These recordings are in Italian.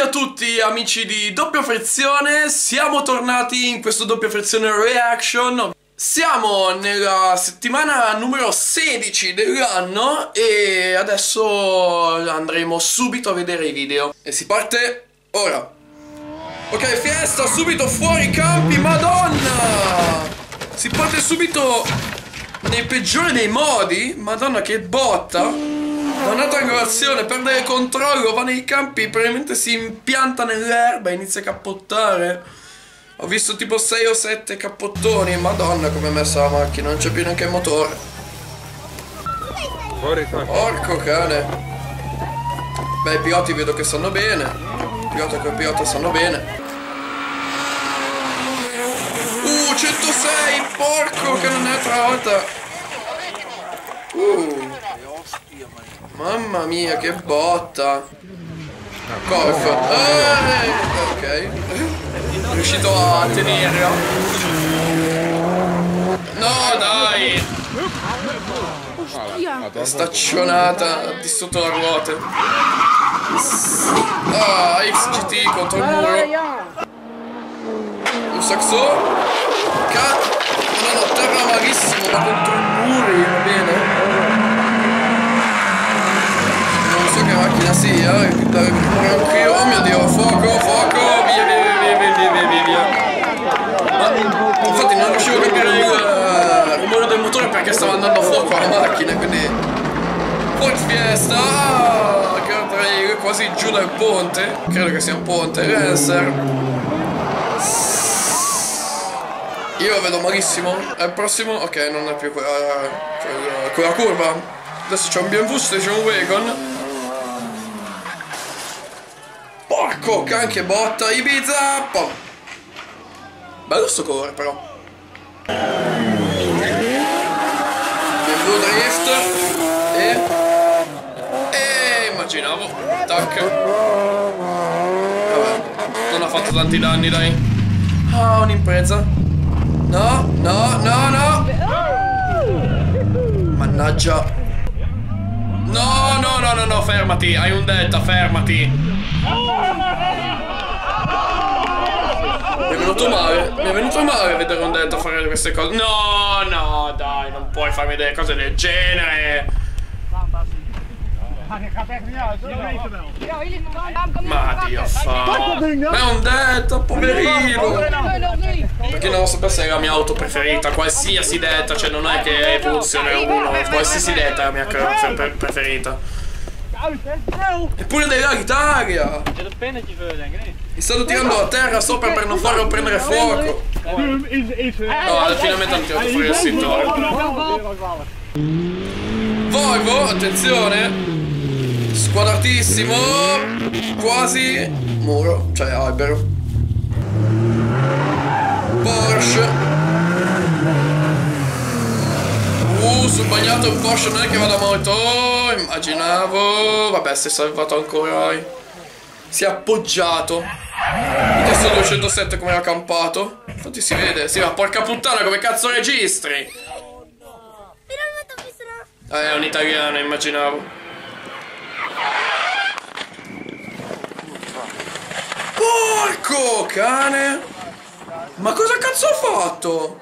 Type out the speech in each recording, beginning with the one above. Benvenuti a tutti amici di Doppia Frizione, siamo tornati in questo Doppia Frizione Reaction. Siamo nella settimana numero 16 dell'anno e adesso andremo subito a vedere i video. E si parte ora. Ok, Fiesta subito fuori i campi, madonna! Si parte subito nel peggiore dei modi, madonna che botta! Da un'altra angolazione, perde il controllo, va nei campi, probabilmente si impianta nell'erba e inizia a cappottare. Ho visto tipo 6 o 7 cappottoni, madonna come è messa la macchina, non c'è più neanche il motore. Porco cane. Beh, i piloti vedo che stanno bene, pilota con pilota stanno bene. 106, porco che non è tra volta. Mamma mia, che botta! Corf! Ok! Riuscito a tenerlo! No, dai! È staccionata, ha distrutto la ruota! Ah, XGT contro il muro! Un saxo! Cazzo! No, terra malissimo, ma contro i muri, va bene? Che macchina sia, oh mio Dio, fuoco, fuoco, via, via. Ma infatti non riuscivo a capire il rumore del motore perché stava andando a fuoco alla macchina, quindi Ford Fiesta, che andrei quasi giù dal ponte, credo che sia un ponte, Racer. Io vedo malissimo, è il prossimo, ok, non è più quella curva, adesso c'è un BMW, c'è un wagon. Porco can che botta, Ibiza! Pom. Bello sto colore però. Il blue drift e immaginavo. Tac. Vabbè, non ha fatto tanti danni, dai. Ah, un'impresa. No, no, no, no. Mannaggia. No, no, no, no, no, fermati, hai un delta, fermati. Mi è venuto male, mi è venuto male vedere un dentro fare queste cose. No, no, dai, non puoi farmi delle cose del genere. Ma Dio santo, ma è un dentro, poverino. Perché non lo sapesse, è la mia auto preferita, qualsiasi dentro, cioè non è che funziona uno, qualsiasi dentro è la mia preferita. Eppure della Italia! Mi stanno tirando a terra sopra per non farlo prendere fuoco! No, alla fine hanno tirato fuori il settore. Volvo, attenzione! Squadratissimo! Quasi muro, cioè albero. Porsche! Sul bagnato un Porsche non è che vada molto, immaginavo. Vabbè, si è salvato ancora. Si è appoggiato. Adesso 207 come era campato. Infatti si vede, sì, ma porca puttana come cazzo registri? È un italiano, immaginavo. Porco cane! Ma cosa cazzo ho fatto?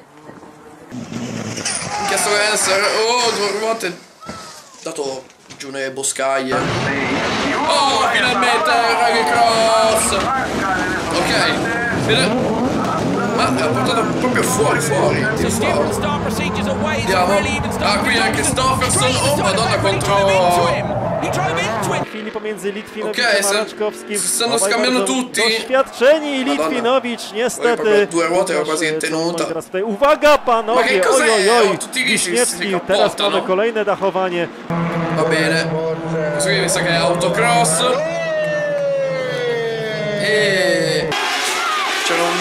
Chiesto Lancer, oh, due ruote dato giù nelle boscaglie. Oh, finalmente rallycross. Ok, fine. Ma l'ha portato proprio fuori. Andiamo. Ah, qui anche Christopherson, oh madonna, contro... Ok, stanno scambiando tutti. Niestety due ruote era quasi tenuta. Uwaga panowie, ma che cos'è? Tutti Wiśniewski, teraz mamy kolejne dachowanie. Va bene. Questo qui mi sa che è autocross. E c'era un...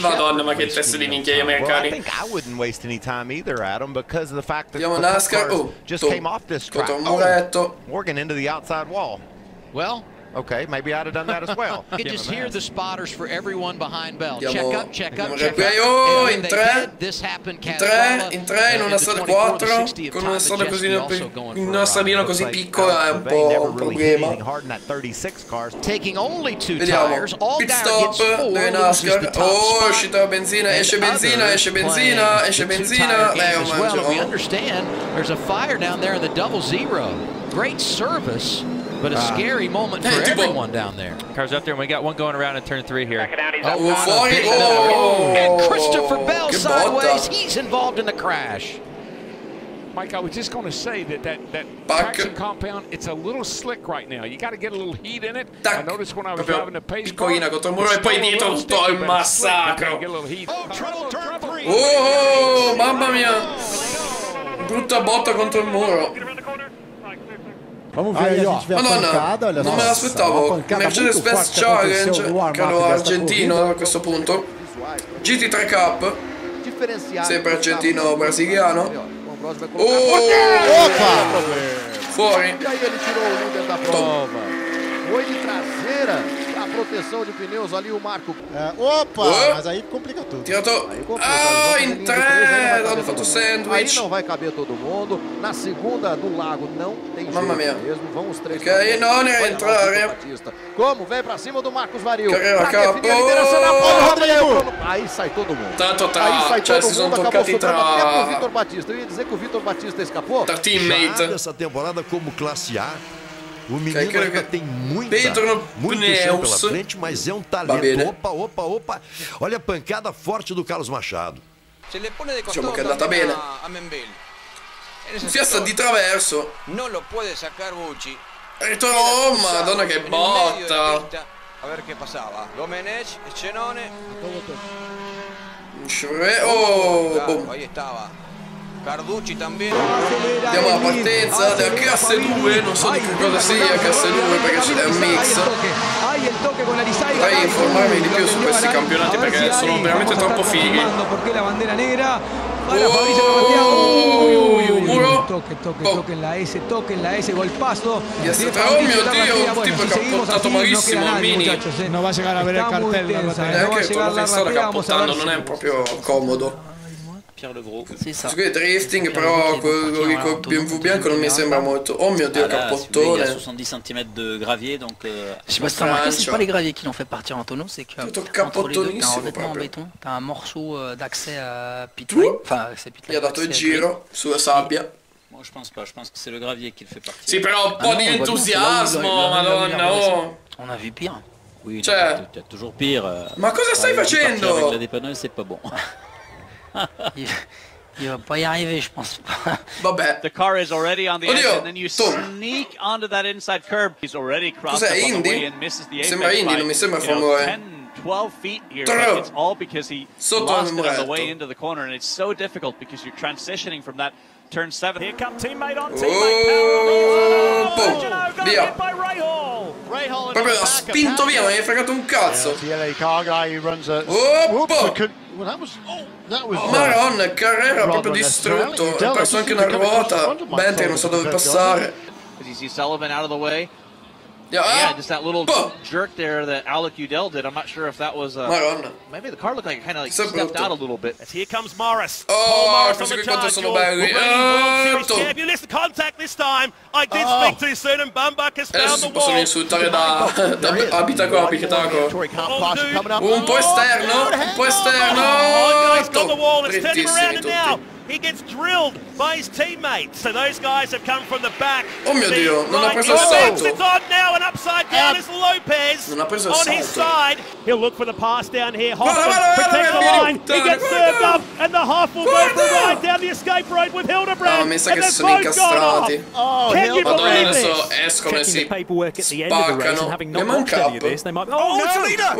Madonna, ma che test di minchia americani. Andiamo NASCAR. Oh, contro un muretto. Okay, maybe I'd have done that as well. You can just hear the spotters for everyone behind Bell. Check up, check up, check up. In tre, in una sala 4, con una sala così, una salina così piccola è un po' un problema. Vediamo, pit stop deve nascere. Oh, è uscita la benzina, esce benzina, esce benzina, esce benzina. Lei lo mangia. But a scary moment for everyone down there. Cars up there, and we got one going around in turn 3 here. And Christopher Bell sideways. He's involved in the crash. Mike, I was just going to say that traction compound, it's a little slick right now. You got to get a little heat in it. I noticed when I was driving the pace car, oh, mamma mia! Brutta botta contro il muro. Vamos ver aí, ó. Pancada, olha, não me aspettavo. Mercedes Benz Challenge, caro argentino a questo punto. GT3 Cup, sempre argentino brasiliano. Fuori. Foi de traseira, a proteção de pneus ali, o Marco. Mas aí complica tudo. Ah, em três, dando foto sandwich. Aí não vai caber todo mundo. Na segunda do lago não tem jeito mesmo. Vão os três. Que aí não é entrar, né? Como vem pra cima do Marcos Varil. Aí sai todo mundo. Aí sai todo mundo, acabou sobrando até pro Vitor Batista. Eu ia dizer que o Vitor Batista escapou. Tá teammate essa temporada como classe A. O menino ainda tem muito chão pela frente, mas é um talento. Opa, opa, opa. Olha a pancada forte do Carlos Machado. Diciamo che è andata bene. Fiesta di traverso. Oh, madonna che botta. A ver che passava. Domenech e Cenone. Oh, boom. Carducci também. Andiamo alla partenza da KS2, non so di che cosa sia KS2 perché c'è un mix. Dai, informarmi di più su questi campionati perché sono veramente troppo fighi. Oh mio Dio, un tipo che ha portato malissimo a Mini. Non va a arrivare a vedere il cartello. Anche con la testa che ha portato non è proprio comodo. Pierre Legros. Sì, drifting, però quello lì col BMW bianco non mi sembra molto. Oh mio Dio, cappottone. Il y a 70 cm de gravier, donc je sais pas si t'as remarqué, c'est pas les graviers qui l'ont fait partir en tonneau, c'est que entre les deux, t'as un revêtement en béton, t'as un morceau d'accès à pit lane. Enfin, c'est pit lane. Il a dato il giro sulla sabbia. Moi, je pense pas. Je pense que c'est le gravier qui le fait partir. Sì, però un po' di entusiasmo, madonna, oh. On a vu pire. Oui, t'as toujours pire. Ma cosa stai facendo? Avec la dépanneuse, c'est pas bon. Il va pas y arriver, je pense pas. Vabbè. The car is already on the edge and then you sneak onto that inside curb. He's already crossed the way and misses the apex by 10-12 feet here. It's all because he lost it on the way into the corner and it's so difficult because you're transitioning from that turn 7. Here come teammate on teammate. Via. Proprio l'ha spinto via, non gli hai fregato un cazzo. Oppo. Maron, Carrera proprio distrutto, ha perso anche una ruota. Bentley non so dove passare. Maron. Sempre brutto. Oh, così quanto sono belli. Adesso si possono insultare da abitacolo. Un po' esterno, un po' esterno. Drittissimi tutti. He gets drilled by his teammates. So those guys have come from the back. Oh mio Dio, non ha preso il salto. It's on now and upside down is Lopez. Non ha preso il salto. On his side, he'll look for the pass down here. Hopkins protects the line. He gets served up and the half will go for the ride down the escape road with Hildebrand. And they're both gone off. Oh, can you believe this? Checking the paperwork at the end of the race and having not watched any of this, they might. Oh, it's Leader.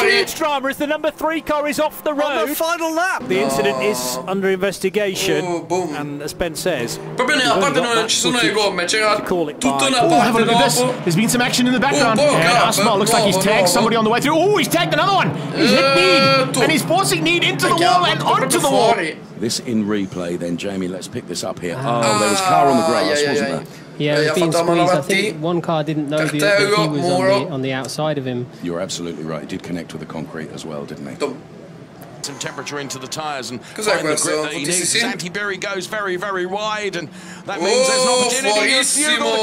Huge drama as the number 3 car is off the road. On the final lap. The incident is under investigation, and as Ben says, there's been some action in the background. Asmar looks like he's tagged somebody on the way through. Oh, he's tagged another one. He's hit Need, and he's forcing Need into the wall and onto the wall. This in replay, then, Jamie. Let's pick this up here. Oh, there was a car on the grass, wasn't there? Yeah, ha fatto la manovra one car didn't know that he was on the outside of him. You're absolutely right. He did connect with the concrete as well, didn't he? Some temperature into the tyres and find the grip that he needs. Zanti-Berry goes very, very wide, and that means there's an opportunity for Fugel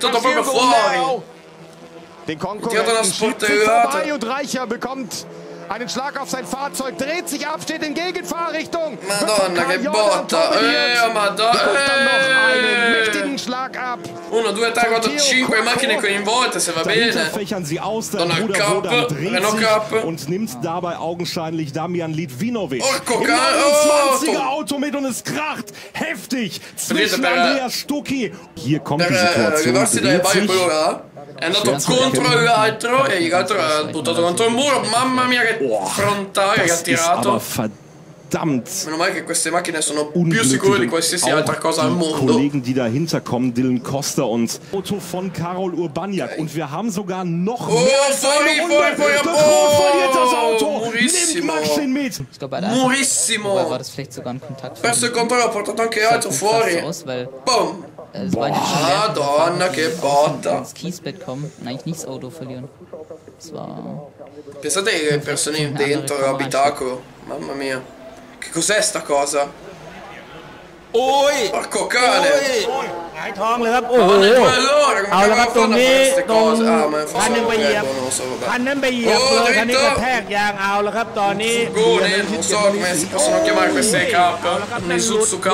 to come back. And Fugel now. Den Konkurrenten schiebt sich vorbei und Reicher bekommt einen Schlag auf sein Fahrzeug, dreht sich ab, steht in Gegenfahrrichtung. Madonna, che botta! Madonna! Bekommt dann noch einen mächtigen Schlag ab. 1, 2, 3, 4, 5 Macchine coinvolte, se va bene. Fächern sie aus, der Bruder dreht sich und nimmt dabei augenscheinlich Damian Litvinovic. Orko, im 29er Auto mit und es kracht heftig zwischen Andrea Stucchi. Hier kommt die Situation, dreht sich. È andato contro l'altro e il altro ha buttato contro il muro. Mamma mia che frontale che ha tirato. Meno male che queste macchine sono più sicure di qualsiasi altra cosa al mondo. Kollegen, die dahinter kommen, Dylan Costa und Auto von Carol Urbaniak. Okay. Und wir haben sogar noch mehr. Morissimo. Perso il controllo, ha portato anche l'altro fuori. Boom. Madonna, che botta! Pensate alle persone dentro l'abitacolo, mamma mia. Che cos'è sta cosa? Oi! Porco cane! Non so come si possono chiamare queste K, Nisutsu K.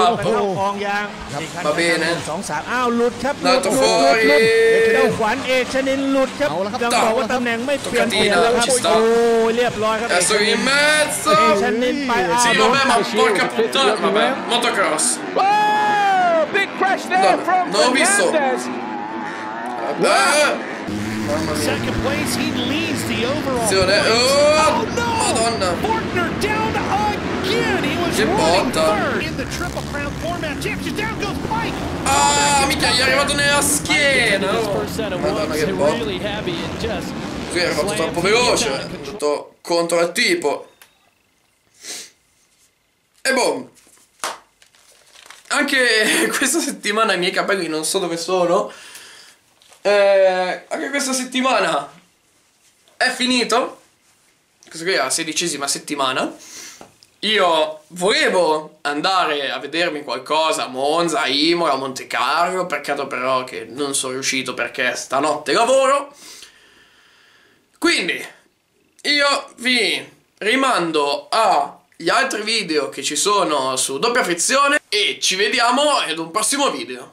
Va bene. Dato fuori. Toccatina, ci sta. Adesso in mezzo. Sì, vabbè, ma porca puttana, vabbè. Motocross. Wow, big crash there from Fernandez. Second place, he leads the overall. Oh, Madonna. Bortner down again. He was running third in the Triple Crown format. Championship down goes Pike. Ah, mica, gli è arrivato nella schiena. Madonna, che botta. Qui è arrivato troppo veloce, è andato contro al tipo. E boom. Anche questa settimana i miei capelli non so dove sono. Anche questa settimana è finito. Questa qui è la 16ª settimana. Io volevo andare a vedermi qualcosa a Monza, Imola, Monte Carlo. Peccato però che non sono riuscito perché stanotte lavoro. Quindi io vi rimando a gli altri video che ci sono su Doppia Frizione e ci vediamo ad un prossimo video.